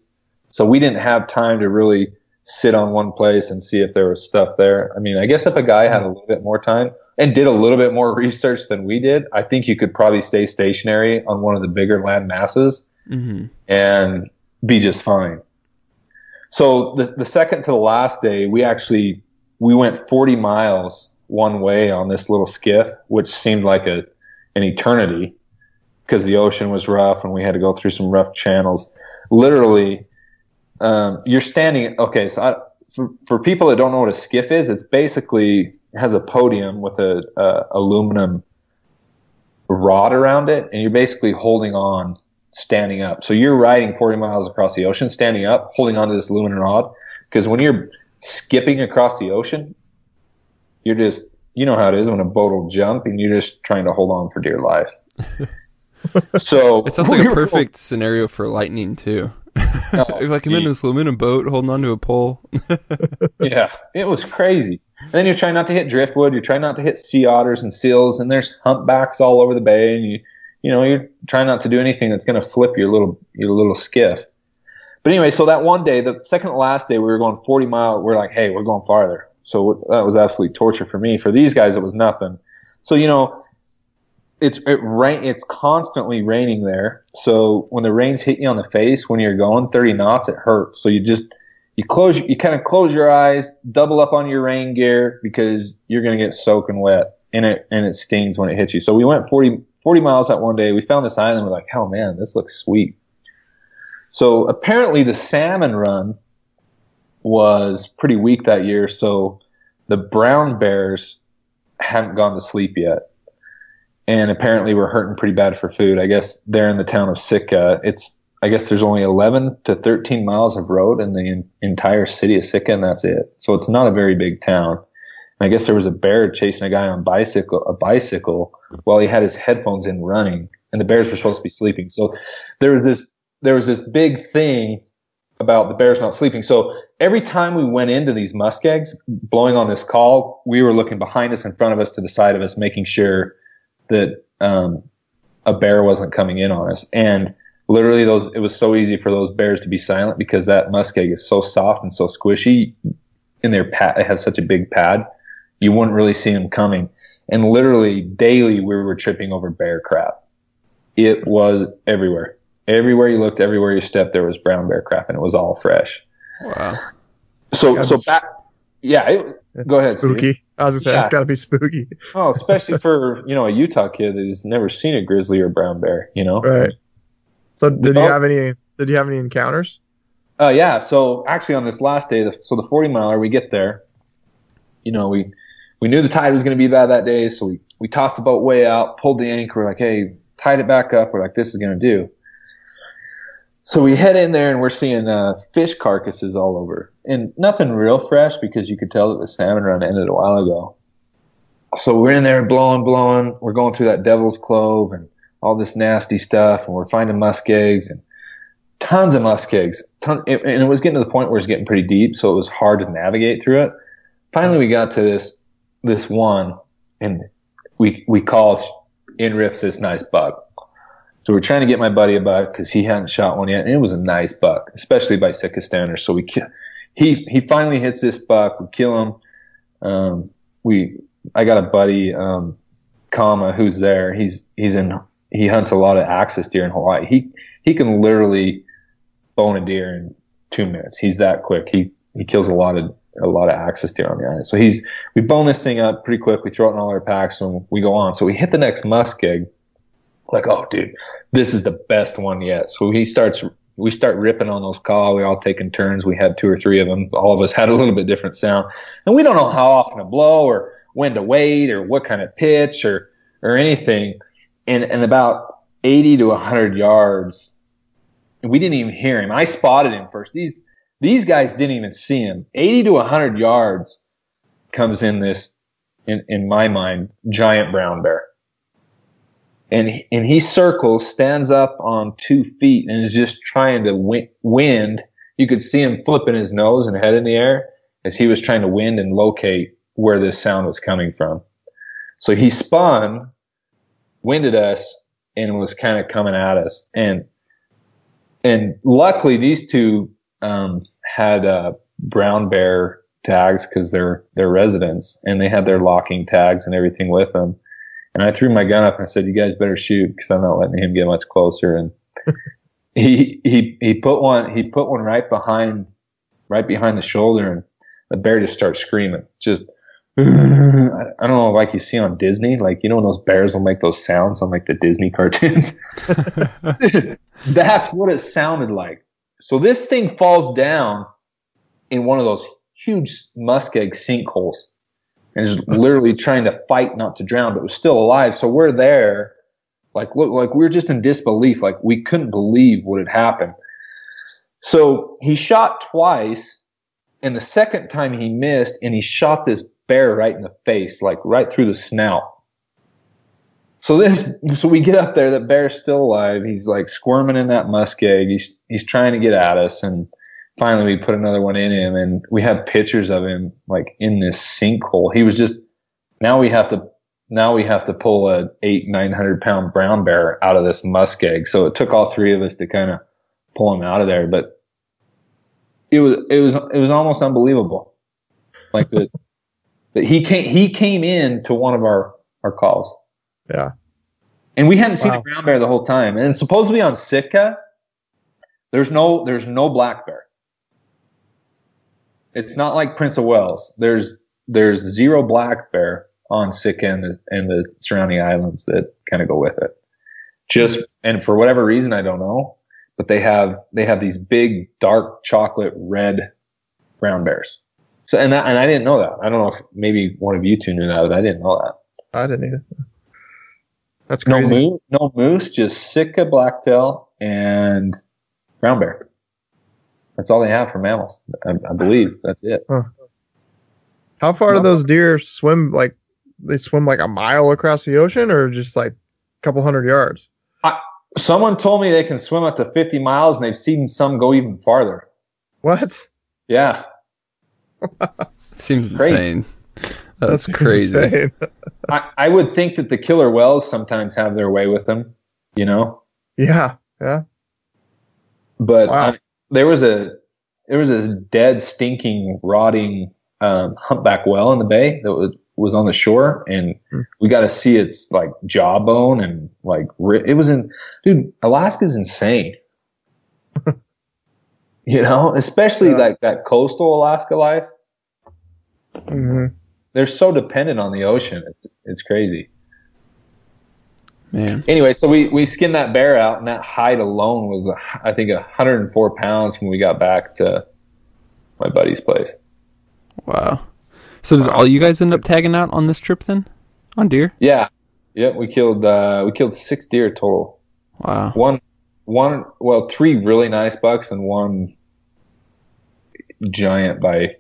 So we didn't have time to really sit on one place and see if there was stuff there. I mean, I guess if a guy had a little bit more time and did a little bit more research than we did, I think you could probably stay stationary on one of the bigger land masses mm-hmm. and be just fine. So the, the second to the last day, we actually, we went forty miles one way on this little skiff, which seemed like a, an eternity because the ocean was rough and we had to go through some rough channels. Literally, Um, you're standing, okay, so I, for, for people that don't know what a skiff is, it's basically has a podium with a, a aluminum rod around it, and you're basically holding on, standing up. So you're riding forty miles across the ocean, standing up, holding on to this aluminum rod, because when you're skipping across the ocean, you're just, you know how it is when a boat will jump, and you're just trying to hold on for dear life. So it sounds like a perfect scenario for lightning, too. No, like I'm in this aluminum boat holding onto a pole. Yeah, it was crazy. And then you're trying not to hit driftwood. You're trying not to hit sea otters and seals. And there's humpbacks all over the bay. And you, you know, you're trying not to do anything that's going to flip your little, your little skiff. But anyway, so that one day, the second to last day, we were going forty miles. We're like, hey, we're going farther. So that was absolute torture for me. For these guys, it was nothing. So you know, It's it rain. It's constantly raining there. So when the rains hit you on the face, when you're going thirty knots, it hurts. So you just you close you kind of close your eyes, double up on your rain gear because you're gonna get soaking wet, and it and it stings when it hits you. So we went forty forty miles that one day. We found this island. We're like, oh, man, this looks sweet. So apparently the salmon run was pretty weak that year, so the brown bears haven't gone to sleep yet. And apparently we're hurting pretty bad for food. I guess they're in the town of Sitka. It's I guess there's only eleven to thirteen miles of road in the in, entire city of Sitka, and that's it. So it's not a very big town. And I guess there was a bear chasing a guy on bicycle, a bicycle while he had his headphones in running, and the bears were supposed to be sleeping. So there was this there was this big thing about the bears not sleeping. So every time we went into these muskegs, blowing on this call, we were looking behind us, in front of us, to the side of us, making sure that um, a bear wasn't coming in on us. And literally, those it was so easy for those bears to be silent because that muskeg is so soft and so squishy. In their pad, it has such a big pad, you wouldn't really see them coming. And literally daily, we were tripping over bear crap. It was everywhere. Everywhere you looked, everywhere you stepped, there was brown bear crap, and it was all fresh. Wow. So, so be... back, yeah. It, go ahead. Spooky. Steve. I was gonna say yeah. It's got to be spooky. Oh, especially for you know a Utah kid who's never seen a grizzly or brown bear. You know. Right. So, did you have any? Did you have any encounters? Oh uh, yeah. So actually, on this last day, so the forty miler, we get there. You know, we we knew the tide was going to be bad that day, so we we tossed the boat way out, pulled the anchor, we're like, hey, tied it back up. We're like, this is going to do. So we head in there, and we're seeing uh, fish carcasses all over. And nothing real fresh because you could tell that the salmon run ended a while ago. So we're in there blowing, blowing. We're going through that Devil's Clove and all this nasty stuff, and we're finding muskegs and tons of muskegs. Ton- and it was getting to the point where it was getting pretty deep, so it was hard to navigate through it. Finally, we got to this this one, and we, we called in rips this nice bug. So we're trying to get my buddy a buck because he hadn't shot one yet, and it was a nice buck, especially by Sitka standards. So we ki- he he finally hits this buck. We kill him. Um, we I got a buddy, um, Kama, who's there. He's he's in he hunts a lot of axis deer in Hawaii. He he can literally bone a deer in two minutes. He's that quick. He he kills a lot of a lot of axis deer on the island. So he's we bone this thing up pretty quick. We throw it in all our packs and we go on. So we hit the next muskeg. Like, oh, dude, this is the best one yet. So he starts, we start ripping on those calls. We're all taking turns. We had two or three of them. All of us had a little bit different sound. And we don't know how often to blow or when to wait or what kind of pitch or, or anything. And, and about eighty to one hundred yards, we didn't even hear him. I spotted him first. These, these guys didn't even see him. eighty to one hundred yards comes in this, in, in my mind, giant brown bear. And and he circles, stands up on two feet, and is just trying to win, wind. You could see him flipping his nose and head in the air as he was trying to wind and locate where this sound was coming from. So he spun, winded us, and was kind of coming at us. And and luckily these two um, had uh, brown bear tags because they're they're residents, and they had their locking tags and everything with them. And I threw my gun up and I said, "You guys better shoot because I'm not letting him get much closer." And he he he put one he put one right behind right behind the shoulder, and the bear just starts screaming. Just I don't know, like you see on Disney, like you know when those bears will make those sounds on like the Disney cartoons. That's what it sounded like. So this thing falls down in one of those huge muskeg sinkholes. And just literally trying to fight not to drown, but was still alive. So we're there, like look, like we were just in disbelief, like we couldn't believe what had happened. So he shot twice, and the second time he missed, and he shot this bear right in the face, like right through the snout. So this, so we get up there, the bear's still alive. He's like squirming in that muskeg. He's he's trying to get at us, and finally, we put another one in him, and we have pictures of him like in this sinkhole. He was just now we have to now we have to pull a eight nine hundred pound brown bear out of this muskeg. So it took all three of us to kind of pull him out of there, but it was it was it was almost unbelievable. Like that, that he came he came in to one of our our calls. Yeah, and we hadn't wow. seen the brown bear the whole time. And supposedly on Sitka, there's no there's no black bear. It's not like Prince of Wales. There's there's zero black bear on Sitka and the, and the surrounding islands that kind of go with it. Just, and for whatever reason, I don't know, but they have, they have these big, dark chocolate red brown bears. So, and that, and I didn't know that. I don't know if maybe one of you two knew that, but I didn't know that. I didn't either. That's crazy. No moose, no moose, just Sitka blacktail and brown bear. That's all they have for mammals. I, I believe that's it. Huh. How far do those deer swim? Like they swim like a mile across the ocean, or just like a couple hundred yards? I, someone told me they can swim up to fifty miles, and they've seen some go even farther. What? Yeah. Seems insane. That's crazy. Insane. I, I would think that the killer whales sometimes have their way with them, you know? Yeah. Yeah. But wow. I, there was a, there was this dead, stinking, rotting, um, humpback whale in the bay that was, was on the shore, and mm. we got to see its like jawbone and like, it was in, dude, Alaska's insane. You know, especially yeah. like that coastal Alaska life. Mm-hmm. They're so dependent on the ocean. It's it's crazy. Man. Anyway, so we, we skinned that bear out, and that hide alone was, I think, one hundred four pounds when we got back to my buddy's place. Wow. So did all you guys end up tagging out on this trip then? On deer? Yeah. Yeah, we killed uh, we killed six deer total. Wow. One, one, well, three really nice bucks and one giant by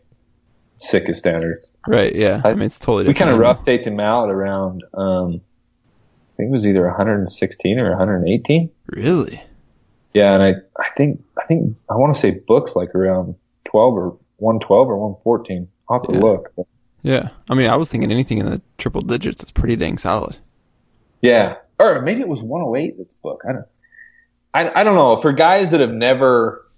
Sitka standards. Right, yeah. I, I mean, it's totally different. We kind of rough taped him out around, um, I think it was either one hundred sixteen or one hundred eighteen. Really? Yeah, and I, I think, I think, I want to say Book's like around twelve or one twelve or one fourteen. I'll have to yeah. look. Yeah. I mean, I was thinking anything in the triple digits is pretty dang solid. Yeah. Or maybe it was one oh eight that's Book. I don't, I, I don't know. For guys that have never,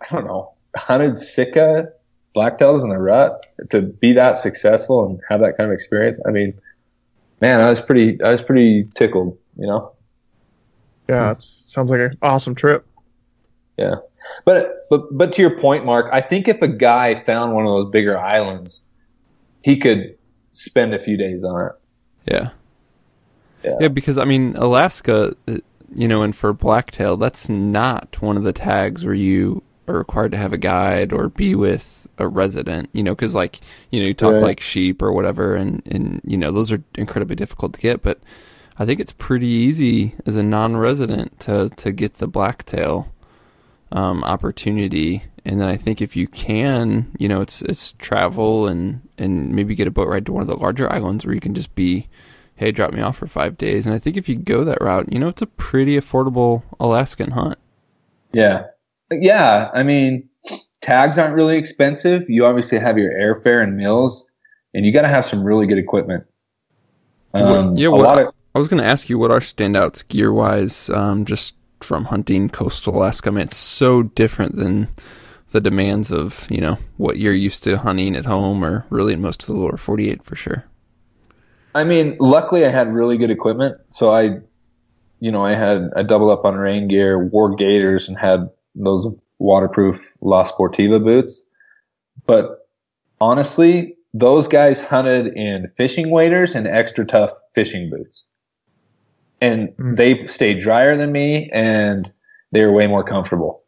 I don't know, hunted Sitka blacktails in the rut, to be that successful and have that kind of experience, I mean, man, I was pretty, I was pretty tickled, you know? Yeah. It sounds like an awesome trip. Yeah. But, but, but to your point, Mark, I think if a guy found one of those bigger islands, he could spend a few days on it. Yeah. Yeah. Yeah, because I mean, Alaska, you know, and for blacktail, that's not one of the tags where you are required to have a guide or be with a resident, you know, because like, you know, you talk right. like sheep or whatever, and, and, you know, those are incredibly difficult to get, but I think it's pretty easy as a non-resident to, to get the blacktail um, opportunity. And then I think if you can, you know, it's, it's travel and, and maybe get a boat ride to one of the larger islands where you can just be, hey, drop me off for five days. And I think if you go that route, you know, it's a pretty affordable Alaskan hunt. Yeah. Yeah, I mean, tags aren't really expensive. You obviously have your airfare and meals, and you got to have some really good equipment. Um, what, yeah, a what, lot of, I was going to ask you what are standouts gear-wise, um, just from hunting coastal Alaska. I mean, it's so different than the demands of, you know, what you're used to hunting at home or really in most of the lower forty-eight for sure. I mean, luckily I had really good equipment, so I, you know, I had I doubled up on rain gear, wore gaiters, and had those waterproof La Sportiva boots. But honestly, those guys hunted in fishing waders and extra tough fishing boots. And mm. they stayed drier than me, and they were way more comfortable.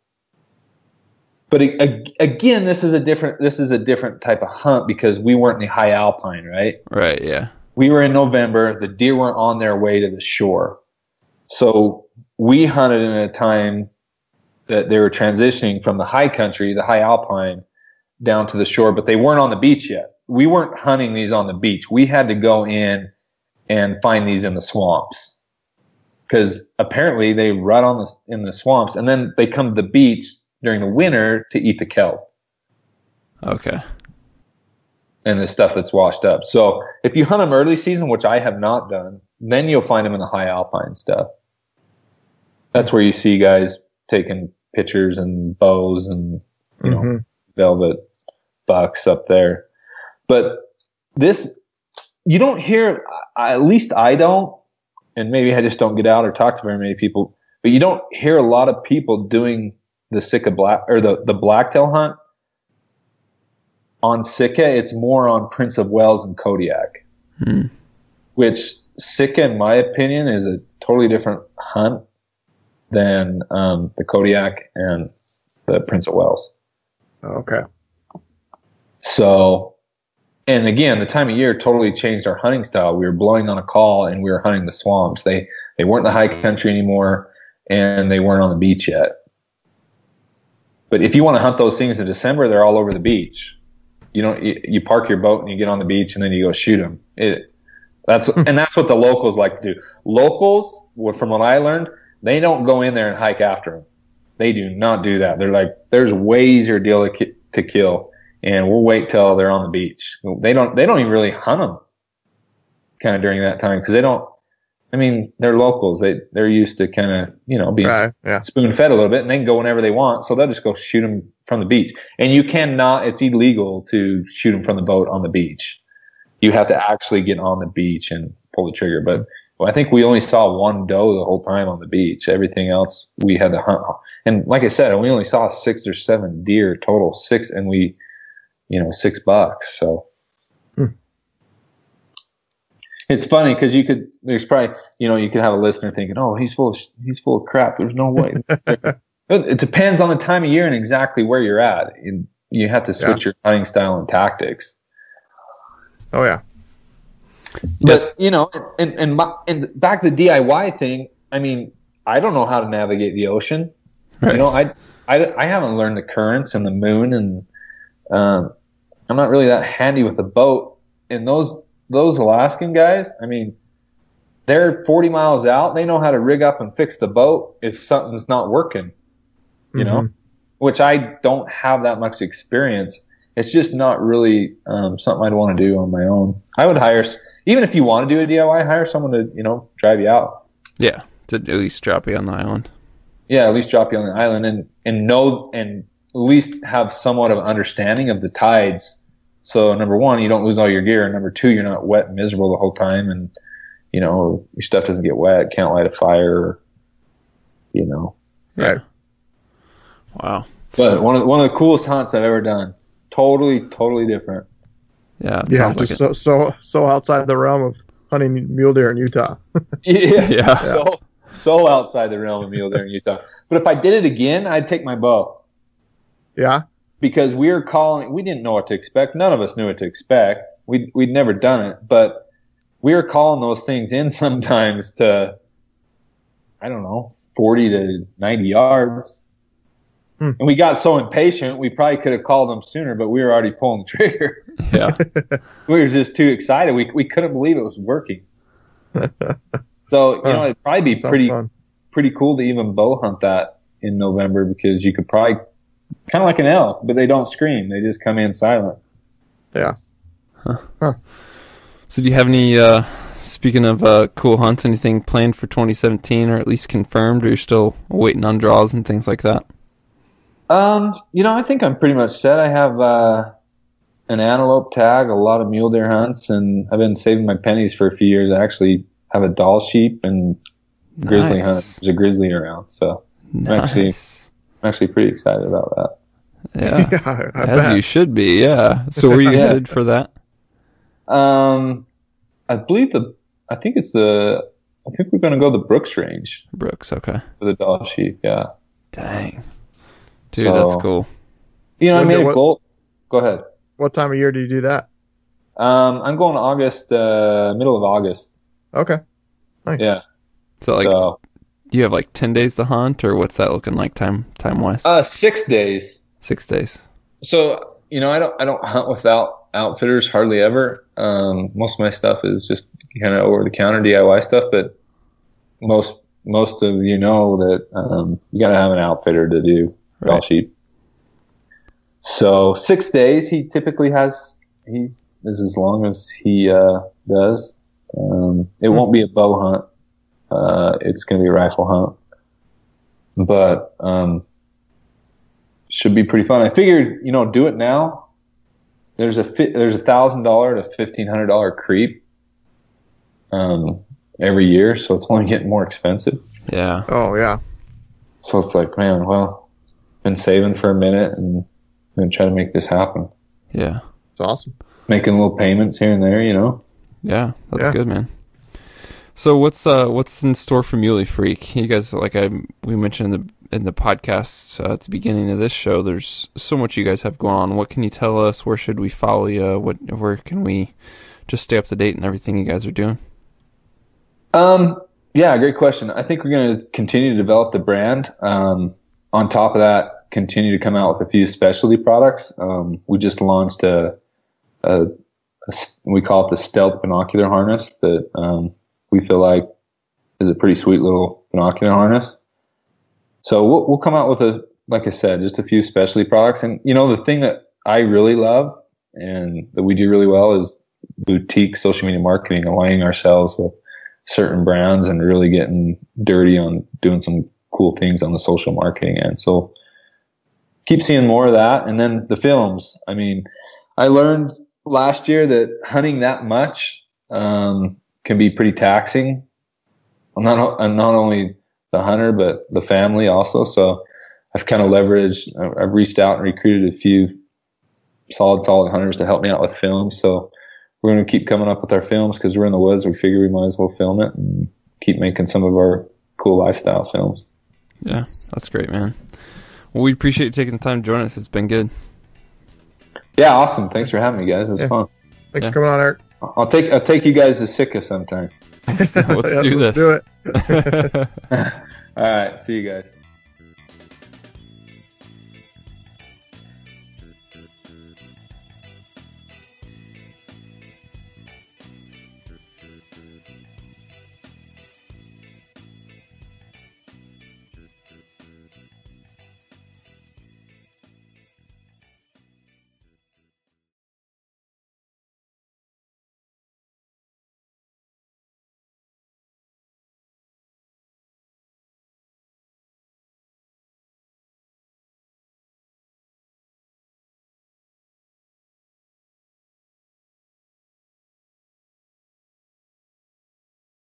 But again, this is a different, this is a different type of hunt because we weren't in the high alpine, right? Right, yeah. We were in November. The deer weren't on their way to the shore. So we hunted in a time that they were transitioning from the high country, the high alpine, down to the shore, but they weren't on the beach yet. We weren't hunting these on the beach. We had to go in and find these in the swamps because apparently they rut on the, in the swamps, and then they come to the beach during the winter to eat the kelp. Okay. And the stuff that's washed up. So if you hunt them early season, which I have not done, then you'll find them in the high alpine stuff. That's where you see guys taking pictures and bows and, you know, mm-hmm. velvet bucks up there. But this, you don't hear, at least I don't, and maybe I just don't get out or talk to very many people, but you don't hear a lot of people doing the Sitka black or the, the blacktail hunt On Sitka, it's more on Prince of Wales and Kodiak, hmm. which Sitka, in my opinion, is a totally different hunt than um, the Kodiak and the Prince of Wales. Okay. So, and again, the time of year totally changed our hunting style. We were blowing on a call and we were hunting the swamps. They they weren't in the high country anymore, and they weren't on the beach yet. But if you want to hunt those things in December, they're all over the beach. You don't. You, you park your boat and you get on the beach and then you go shoot them. It, that's and that's what the locals like to do. Locals, from what I learned, they don't go in there and hike after them. They do not do that. They're like, there's way easier deal to, ki- to kill, and we'll wait till they're on the beach. They don't. They don't even really hunt them, kind of during that time because they don't. I mean, they're locals. They they're used to kind of you know being right, yeah. spoon fed a little bit, and they can go whenever they want. So they'll just go shoot them from the beach. And you cannot; it's illegal to shoot them from the boat on the beach. You have to actually get on the beach and pull the trigger. But well, I think we only saw one doe the whole time on the beach. Everything else we had to hunt. And like I said, we only saw six or seven deer total. Six, and we, you know, six bucks. So. It's funny because you could, there's probably, you know, you could have a listener thinking, oh, he's full of, he's full of crap. There's no way. It depends on the time of year and exactly where you're at. You, you have to switch yeah. your hunting style and tactics. Oh, yeah. But, That's- you know, and, and, my, and back to the D I Y thing, I mean, I don't know how to navigate the ocean. Right. You know, I, I, I haven't learned the currents and the moon, and um, I'm not really that handy with a boat. And those... Those Alaskan guys, I mean, they're forty miles out. They know how to rig up and fix the boat if something's not working, you mm-hmm. know, which I don't have that much experience. It's just not really um, something I'd want to do on my own. I would hire, even if you want to do a D I Y, hire someone to, you know, drive you out. Yeah, to at least drop you on the island. Yeah, at least drop you on the island and, and know and at least have somewhat of an understanding of the tides. So number one, you don't lose all your gear, and number two, you're not wet and miserable the whole time, and you know your stuff doesn't get wet, can't light a fire, you know. Yeah. Right. Wow. But one of one of the coolest hunts I've ever done. Totally, totally different. Yeah. Yeah. Just like so it. so so outside the realm of hunting mule deer in Utah. yeah. Yeah. So so outside the realm of mule deer in Utah. But if I did it again, I'd take my bow. Yeah. Because we were calling, we didn't know what to expect. None of us knew what to expect. We'd, we'd never done it, but we were calling those things in sometimes to, I don't know, forty to ninety yards. Hmm. And we got so impatient, we probably could have called them sooner, but we were already pulling the trigger. Yeah. We were just too excited. We, we couldn't believe it was working. So, you huh. know, it'd probably be Sounds pretty, fun. pretty cool to even bow hunt that in November because you could probably, kind of like an elk, but they don't scream. They just come in silent. Yeah. Huh. Huh. So do you have any, uh, speaking of uh, cool hunts, anything planned for twenty seventeen or at least confirmed, or you're still waiting on draws and things like that? Um, you know, I think I'm pretty much set. I have uh, an antelope tag, a lot of mule deer hunts, and I've been saving my pennies for a few years. I actually have a doll sheep and grizzly nice. hunt. There's a grizzly around, so nice. I'm actually... I'm actually pretty excited about that. Yeah, yeah I, I as bet. you should be. Yeah. So were you yeah. headed for that? Um, I believe the. I think it's the. I think we're going to go the Brooks Range. Brooks, okay. For the doll sheep, yeah. Dang, dude, so, that's cool. You know, what, I made what, a goal. Go ahead. What time of year do you do that? Um, I'm going August, uh, middle of August. Okay. Nice. Yeah. So like. So, do you have like ten days to hunt, or what's that looking like time time wise? Uh, six days. Six days. So you know, I don't I don't hunt without outfitters hardly ever. Um, most of my stuff is just kind of over the counter D I Y stuff, but most most of you know that um, you got to have an outfitter to do right. doll sheep. So six days. He typically has he is as long as he uh, does. Um, it mm-hmm. won't be a bow hunt. Uh, it's going to be a rifle hunt, but, um, should be pretty fun. I figured, you know, do it now. There's a, fi- there's a thousand dollar to fifteen hundred dollars creep, um, every year. So it's only getting more expensive. Yeah. Oh yeah. So it's like, man, well, been saving for a minute and I'm going to try to make this happen. Yeah. It's awesome. Making little payments here and there, you know? Yeah, that's yeah. good, man. So what's uh what's in store for Muley Freak? You guys, like I we mentioned in the in the podcast uh, at the beginning of this show, there's so much you guys have going on. What can you tell us? Where should we follow you? What where can we just stay up to date and everything you guys are doing? Um, yeah, great question. I think we're going to continue to develop the brand. Um, on top of that, continue to come out with a few specialty products. Um, we just launched a, a, a we call it the stealth binocular harness that um, we feel like is a pretty sweet little binocular harness. So we'll, we'll come out with a, like I said, just a few specialty products. And you know, the thing that I really love and that we do really well is boutique social media marketing, aligning ourselves with certain brands and really getting dirty on doing some cool things on the social marketing end. So keep seeing more of that. And then the films. I mean, I learned last year that hunting that much um, can be pretty taxing. I'm not, I'm not only the hunter, but the family also. So I've kind of leveraged, I've reached out and recruited a few solid, solid hunters to help me out with films. So we're going to keep coming up with our films because we're in the woods. We figure we might as well film it and keep making some of our cool lifestyle films. Yeah, that's great, man. Well, we appreciate you taking the time to join us. It's been good. Yeah, awesome. Thanks for having me, guys. It was yeah. fun. Thanks yeah. for coming on, Eric. I'll take I'll take you guys to Sitka sometime. Let's, let's do this. Let's do it. All right. See you guys.